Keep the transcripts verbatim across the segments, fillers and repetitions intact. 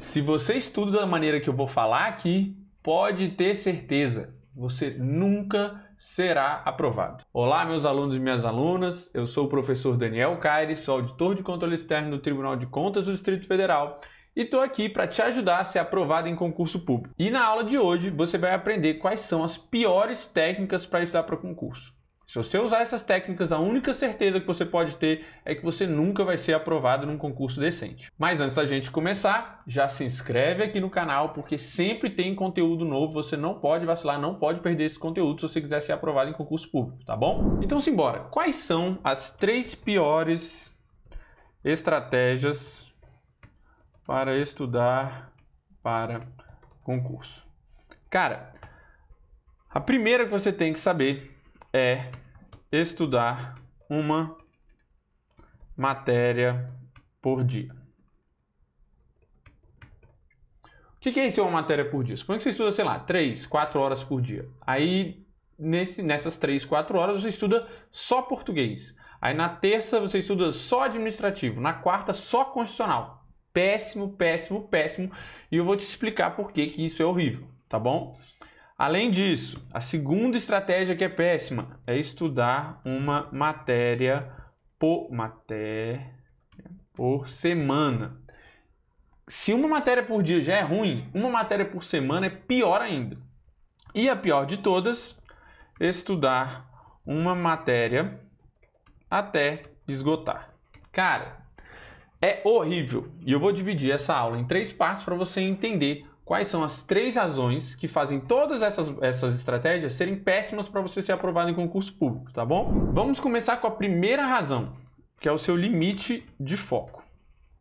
Se você estuda da maneira que eu vou falar aqui, pode ter certeza, você nunca será aprovado. Olá, meus alunos e minhas alunas, eu sou o professor Daniel Cayres, sou auditor de controle externo do Tribunal de Contas do Distrito Federal e estou aqui para te ajudar a ser aprovado em concurso público. E na aula de hoje você vai aprender quais são as piores técnicas para estudar para concurso. Se você usar essas técnicas, a única certeza que você pode ter é que você nunca vai ser aprovado num concurso decente. Mas antes da gente começar, já se inscreve aqui no canal, porque sempre tem conteúdo novo, você não pode vacilar, não pode perder esse conteúdo se você quiser ser aprovado em concurso público, tá bom? Então simbora! Quais são as três piores estratégias para estudar para concurso? Cara, a primeira que você tem que saber é estudar uma matéria por dia. O que é isso, uma matéria por dia? Suponha que você estuda, sei lá, três, quatro horas por dia. Aí, nesse, nessas três, quatro horas, você estuda só português. Aí, na terça, você estuda só administrativo. Na quarta, só constitucional. Péssimo, péssimo, péssimo. E eu vou te explicar por que que isso é horrível, tá bom? Além disso, a segunda estratégia que é péssima é estudar uma matéria por, matéria por semana. Se uma matéria por dia já é ruim, uma matéria por semana é pior ainda. E a pior de todas, estudar uma matéria até esgotar. Cara, é horrível. E eu vou dividir essa aula em três partes para você entender quais são as três razões que fazem todas essas, essas estratégias serem péssimas para você ser aprovado em concurso público, tá bom? Vamos começar com a primeira razão, que é o seu limite de foco.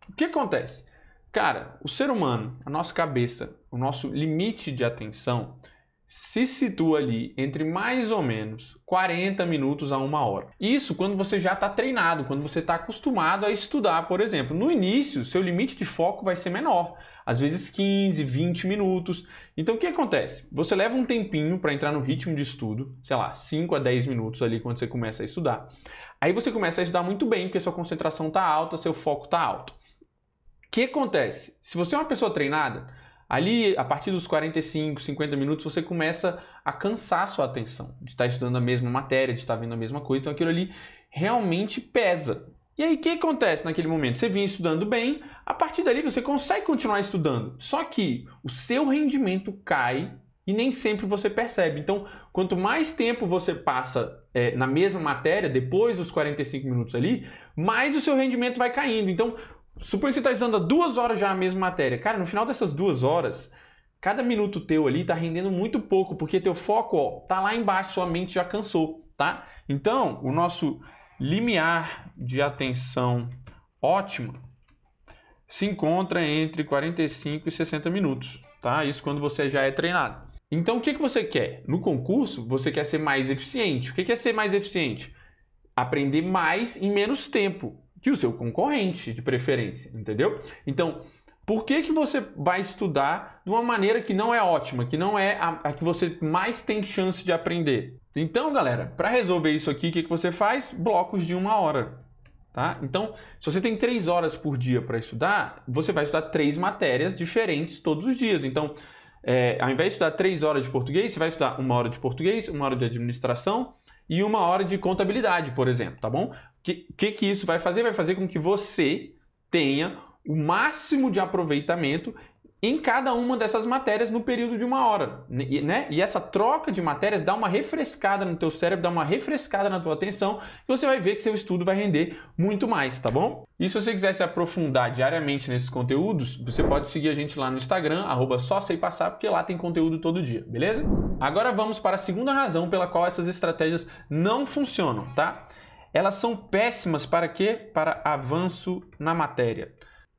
O que acontece? Cara, o ser humano, a nossa cabeça, o nosso limite de atenção se situa ali entre mais ou menos quarenta minutos a uma hora. Isso quando você já está treinado, quando você está acostumado a estudar, por exemplo. No início, seu limite de foco vai ser menor, às vezes quinze, vinte minutos. Então o que acontece? Você leva um tempinho para entrar no ritmo de estudo, sei lá, cinco a dez minutos ali quando você começa a estudar. Aí você começa a estudar muito bem, porque sua concentração está alta, seu foco está alto. O que acontece? Se você é uma pessoa treinada, ali, a partir dos quarenta e cinco, cinquenta minutos, você começa a cansar a sua atenção, de estar estudando a mesma matéria, de estar vendo a mesma coisa, então aquilo ali realmente pesa. E aí, o que acontece naquele momento? Você vinha estudando bem, a partir dali você consegue continuar estudando, só que o seu rendimento cai e nem sempre você percebe. Então, quanto mais tempo você passa é, na mesma matéria, depois dos quarenta e cinco minutos ali, mais o seu rendimento vai caindo. Então, suponha que você está estudando há duas horas já a mesma matéria. Cara, no final dessas duas horas, cada minuto teu ali está rendendo muito pouco, porque teu foco está lá embaixo, sua mente já cansou, tá? Então, o nosso limiar de atenção ótima se encontra entre quarenta e cinco e sessenta minutos, tá? Isso quando você já é treinado. Então, o que que você quer? No concurso, você quer ser mais eficiente. O que que é ser mais eficiente? Aprender mais em menos tempo que o seu concorrente, de preferência, entendeu? Então, por que que você vai estudar de uma maneira que não é ótima, que não é a, a que você mais tem chance de aprender? Então, galera, para resolver isso aqui, o que que você faz? Blocos de uma hora, tá? Então, se você tem três horas por dia para estudar, você vai estudar três matérias diferentes todos os dias. Então, é, ao invés de estudar três horas de português, você vai estudar uma hora de português, uma hora de administração e uma hora de contabilidade, por exemplo, tá bom? O que, que que isso vai fazer? Vai fazer com que você tenha o máximo de aproveitamento em cada uma dessas matérias no período de uma hora, né? E essa troca de matérias dá uma refrescada no teu cérebro, dá uma refrescada na tua atenção, e você vai ver que seu estudo vai render muito mais, tá bom? E se você quiser se aprofundar diariamente nesses conteúdos, você pode seguir a gente lá no Instagram, arroba Só Sei Passar, porque lá tem conteúdo todo dia, beleza? Agora vamos para a segunda razão pela qual essas estratégias não funcionam, tá? Elas são péssimas para quê? Para avanço na matéria.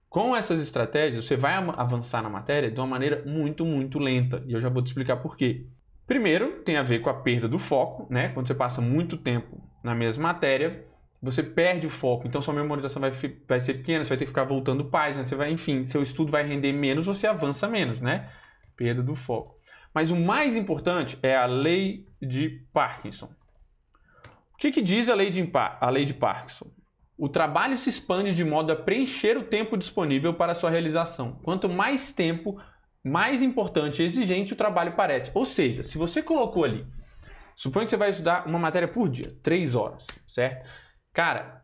Com essas estratégias, você vai avançar na matéria de uma maneira muito, muito lenta. E eu já vou te explicar por quê. Primeiro, tem a ver com a perda do foco, né? Quando você passa muito tempo na mesma matéria, você perde o foco. Então, sua memorização vai, vai ser pequena, você vai ter que ficar voltando páginas, você vai, enfim, seu estudo vai render menos, você avança menos, né? Perda do foco. Mas o mais importante é a lei de Parkinson. O que que diz a lei de, a lei de Parkinson? O trabalho se expande de modo a preencher o tempo disponível para sua realização. Quanto mais tempo, mais importante e exigente o trabalho parece. Ou seja, se você colocou ali, suponha que você vai estudar uma matéria por dia, três horas, certo? Cara,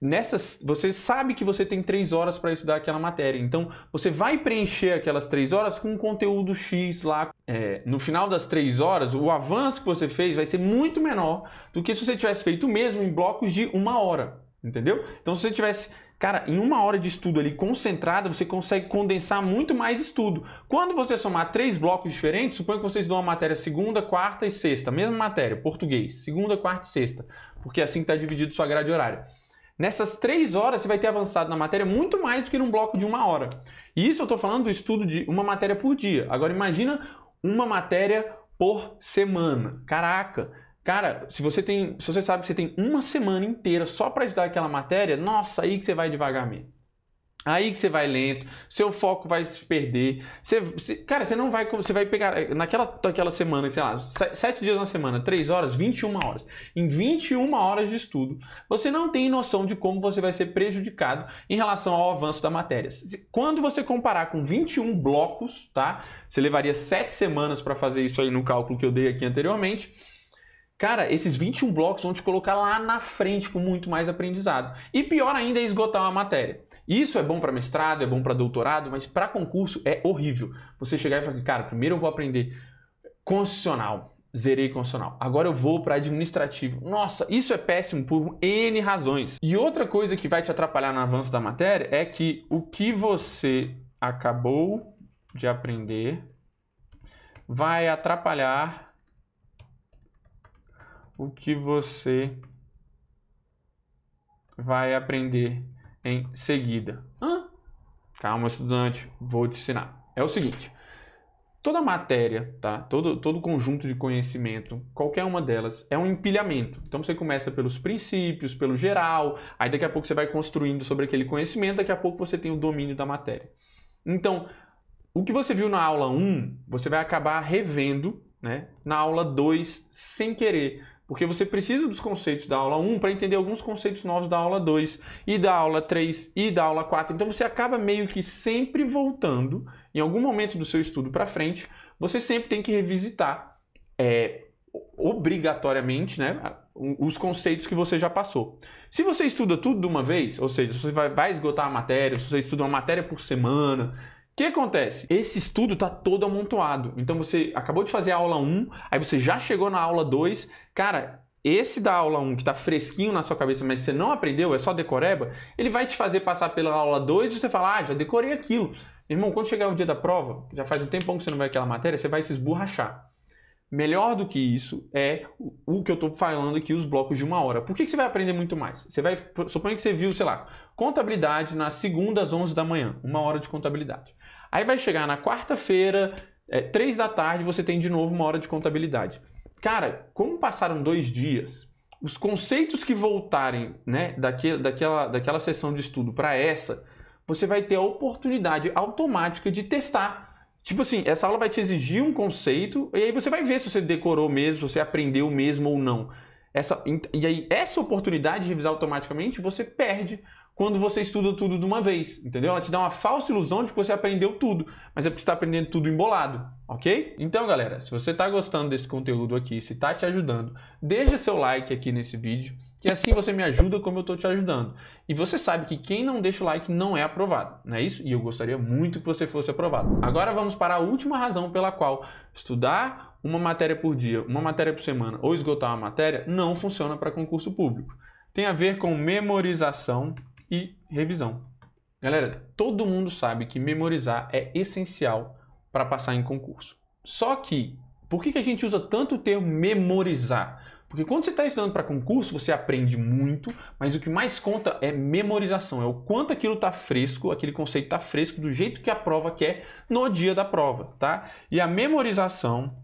nessas, você sabe que você tem três horas para estudar aquela matéria. Então, você vai preencher aquelas três horas com um conteúdo X lá. É, no final das três horas, o avanço que você fez vai ser muito menor do que se você tivesse feito mesmo em blocos de uma hora. Entendeu? Então, se você tivesse, cara, em uma hora de estudo ali concentrada, você consegue condensar muito mais estudo. Quando você somar três blocos diferentes, suponha que vocês dão uma matéria segunda, quarta e sexta, mesma matéria, português, segunda, quarta e sexta, porque é assim que está dividido sua grade horária. Nessas três horas, você vai ter avançado na matéria muito mais do que num bloco de uma hora. E isso eu estou falando do estudo de uma matéria por dia. Agora, imagina uma matéria por semana. Caraca! Cara, se você tem, se você sabe que você tem uma semana inteira só para estudar aquela matéria, nossa, aí que você vai devagar mesmo. Aí que você vai lento, seu foco vai se perder. Você, você, cara, você não vai, você vai pegar naquela, naquela semana, sei lá, sete dias na semana, três horas, vinte e uma horas. Em vinte e uma horas de estudo, você não tem noção de como você vai ser prejudicado em relação ao avanço da matéria. Quando você comparar com vinte e um blocos, tá? Você levaria sete semanas para fazer isso aí no cálculo que eu dei aqui anteriormente. Cara, esses vinte e um blocos vão te colocar lá na frente com muito mais aprendizado. E pior ainda é esgotar uma matéria. Isso é bom para mestrado, é bom para doutorado, mas para concurso é horrível. Você chegar e falar assim, cara, primeiro eu vou aprender constitucional, zerei constitucional. Agora eu vou para administrativo. Nossa, isso é péssimo por N razões. E outra coisa que vai te atrapalhar no avanço da matéria é que o que você acabou de aprender vai atrapalhar o que você vai aprender em seguida. Hã? Calma, estudante, vou te ensinar. É o seguinte, toda matéria, tá? todo, todo conjunto de conhecimento, qualquer uma delas, é um empilhamento. Então você começa pelos princípios, pelo geral, aí daqui a pouco você vai construindo sobre aquele conhecimento, daqui a pouco você tem o domínio da matéria. Então, o que você viu na aula um, você vai acabar revendo, né, na aula dois sem querer. Porque você precisa dos conceitos da aula um para entender alguns conceitos novos da aula dois, e da aula três, e da aula quatro. Então você acaba meio que sempre voltando, em algum momento do seu estudo para frente, você sempre tem que revisitar, é, obrigatoriamente, né, os conceitos que você já passou. Se você estuda tudo de uma vez, ou seja, se você vai, vai esgotar a matéria, se você estuda uma matéria por semana... O que acontece? Esse estudo está todo amontoado. Então você acabou de fazer a aula um, aí você já chegou na aula dois. Cara, esse da aula um que está fresquinho na sua cabeça, mas você não aprendeu, é só decoreba, ele vai te fazer passar pela aula dois e você fala, ah, já decorei aquilo. Irmão, quando chegar o dia da prova, já faz um tempão que você não vai aquela matéria, você vai se esborrachar. Melhor do que isso é o que eu estou falando aqui, os blocos de uma hora. Por que que você vai aprender muito mais? Você vai, suponha que você viu, sei lá, contabilidade na segunda às onze da manhã, uma hora de contabilidade. Aí vai chegar na quarta-feira, é, três da tarde, você tem de novo uma hora de contabilidade. Cara, como passaram dois dias, os conceitos que voltarem, né, daquele, daquela, daquela sessão de estudo para essa, você vai ter a oportunidade automática de testar. Tipo assim, essa aula vai te exigir um conceito e aí você vai ver se você decorou mesmo, se você aprendeu mesmo ou não. Essa, e aí essa oportunidade de revisar automaticamente você perde quando você estuda tudo de uma vez, entendeu? Ela te dá uma falsa ilusão de que você aprendeu tudo, mas é porque você está aprendendo tudo embolado, ok? Então, galera, se você está gostando desse conteúdo aqui, se está te ajudando, deixa seu like aqui nesse vídeo, que assim você me ajuda como eu estou te ajudando. E você sabe que quem não deixa o like não é aprovado, não é isso? E eu gostaria muito que você fosse aprovado. Agora vamos para a última razão pela qual estudar uma matéria por dia, uma matéria por semana ou esgotar uma matéria não funciona para concurso público. Tem a ver com memorização e revisão. Galera, todo mundo sabe que memorizar é essencial para passar em concurso. Só que, por que que a gente usa tanto o termo memorizar? Porque quando você está estudando para concurso, você aprende muito, mas o que mais conta é memorização, é o quanto aquilo está fresco, aquele conceito está fresco do jeito que a prova quer no dia da prova, tá? E a memorização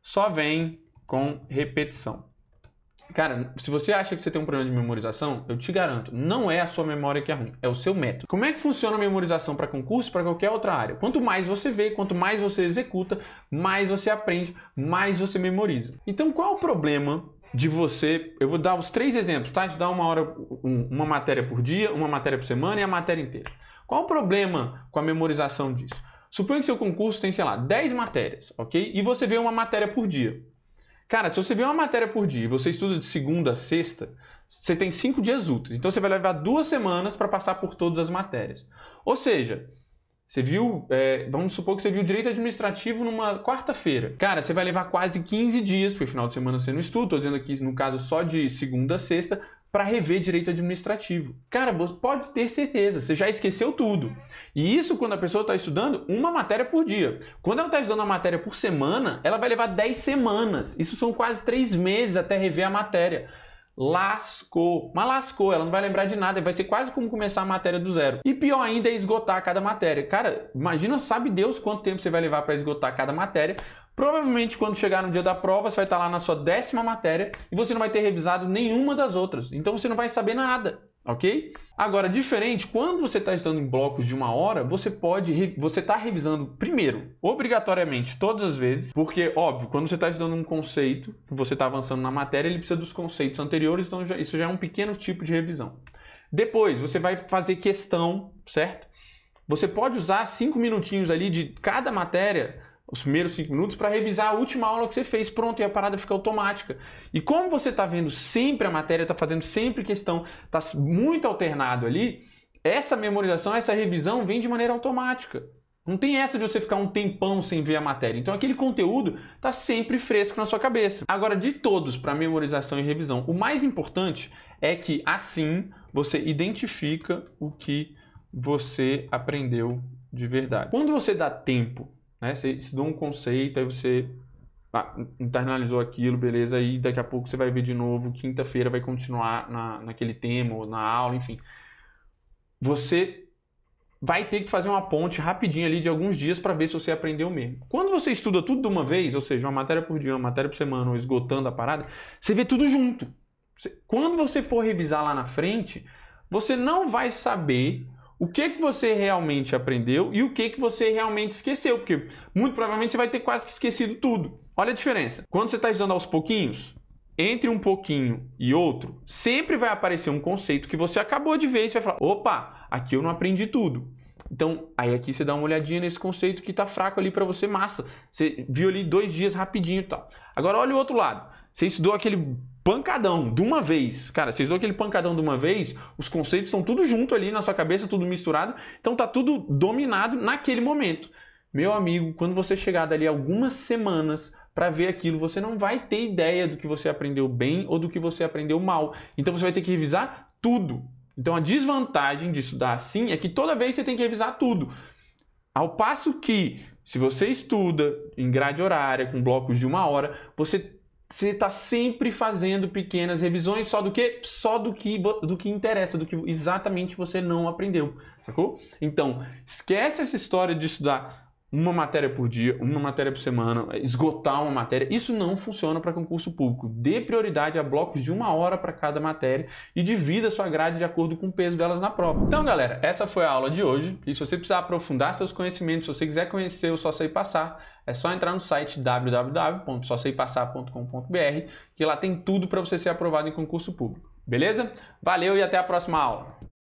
só vem com repetição. Cara, se você acha que você tem um problema de memorização, eu te garanto, não é a sua memória que é ruim, é o seu método. Como é que funciona a memorização para concurso, para qualquer outra área? Quanto mais você vê, quanto mais você executa, mais você aprende, mais você memoriza. Então, qual é o problema de você... Eu vou dar os três exemplos, tá? Estudar uma hora, uma matéria por dia, uma matéria por semana e a matéria inteira. Qual o problema com a memorização disso? Suponha que seu concurso tem, sei lá, dez matérias, ok? E você vê uma matéria por dia. Cara, se você vê uma matéria por dia e você estuda de segunda a sexta, você tem cinco dias úteis. Então você vai levar duas semanas para passar por todas as matérias. Ou seja, você viu, é, vamos supor que você viu direito administrativo numa quarta-feira. Cara, você vai levar quase quinze dias, porque final de semana você não estuda, estou dizendo aqui no caso só de segunda a sexta, para rever direito administrativo. Cara, você pode ter certeza, você já esqueceu tudo. E isso quando a pessoa está estudando uma matéria por dia. Quando ela está estudando uma matéria por semana, ela vai levar dez semanas. Isso são quase três meses até rever a matéria. Lascou. Mas lascou, ela não vai lembrar de nada, vai ser quase como começar a matéria do zero. E pior ainda é esgotar cada matéria. Cara, imagina, sabe Deus quanto tempo você vai levar para esgotar cada matéria. Provavelmente quando chegar no dia da prova, você vai estar lá na sua décima matéria e você não vai ter revisado nenhuma das outras. Então você não vai saber nada, ok? Agora, diferente, quando você está estudando em blocos de uma hora, você pode, você está revisando primeiro, obrigatoriamente, todas as vezes, porque, óbvio, quando você está estudando um conceito, você está avançando na matéria, ele precisa dos conceitos anteriores, então já, isso já é um pequeno tipo de revisão. Depois, você vai fazer questão, certo? Você pode usar cinco minutinhos ali de cada matéria, os primeiros cinco minutos, para revisar a última aula que você fez. Pronto, e a parada fica automática. E como você está vendo sempre a matéria, está fazendo sempre questão, está muito alternado ali, essa memorização, essa revisão vem de maneira automática. Não tem essa de você ficar um tempão sem ver a matéria. Então aquele conteúdo está sempre fresco na sua cabeça. Agora, de todos para memorização e revisão, o mais importante é que assim você identifica o que você aprendeu de verdade. Quando você dá tempo, né? Você estudou um conceito, aí você ah, internalizou aquilo, beleza, aí daqui a pouco você vai ver de novo, quinta-feira vai continuar na, naquele tema, ou na aula, enfim. Você vai ter que fazer uma ponte rapidinho ali de alguns dias para ver se você aprendeu mesmo. Quando você estuda tudo de uma vez, ou seja, uma matéria por dia, uma matéria por semana, ou esgotando a parada, você vê tudo junto. Quando você for revisar lá na frente, você não vai saber o que que você realmente aprendeu e o que que você realmente esqueceu, porque muito provavelmente você vai ter quase que esquecido tudo. Olha a diferença. Quando você está estudando aos pouquinhos, entre um pouquinho e outro, sempre vai aparecer um conceito que você acabou de ver e você vai falar, opa, aqui eu não aprendi tudo. Então, aí aqui você dá uma olhadinha nesse conceito que está fraco ali para você, massa. Você viu ali dois dias rapidinho e tal. Agora, olha o outro lado. Você estudou aquele pancadão de uma vez. Cara, você estudou aquele pancadão de uma vez, os conceitos estão tudo junto ali na sua cabeça, tudo misturado. Então, tá tudo dominado naquele momento. Meu amigo, quando você chegar dali algumas semanas para ver aquilo, você não vai ter ideia do que você aprendeu bem ou do que você aprendeu mal. Então, você vai ter que revisar tudo. Então a desvantagem de estudar assim é que toda vez você tem que revisar tudo. Ao passo que, se você estuda em grade horária, com blocos de uma hora, você está sempre fazendo pequenas revisões só do que? Só do que, do que interessa, do que exatamente você não aprendeu, sacou? Então, esquece essa história de estudar uma matéria por dia, uma matéria por semana, esgotar uma matéria. Isso não funciona para concurso público. Dê prioridade a blocos de uma hora para cada matéria e divida sua grade de acordo com o peso delas na prova. Então, galera, essa foi a aula de hoje. E se você precisar aprofundar seus conhecimentos, se você quiser conhecer o Só Sei Passar, é só entrar no site w w w ponto só sei passar ponto com ponto b r que lá tem tudo para você ser aprovado em concurso público. Beleza? Valeu e até a próxima aula.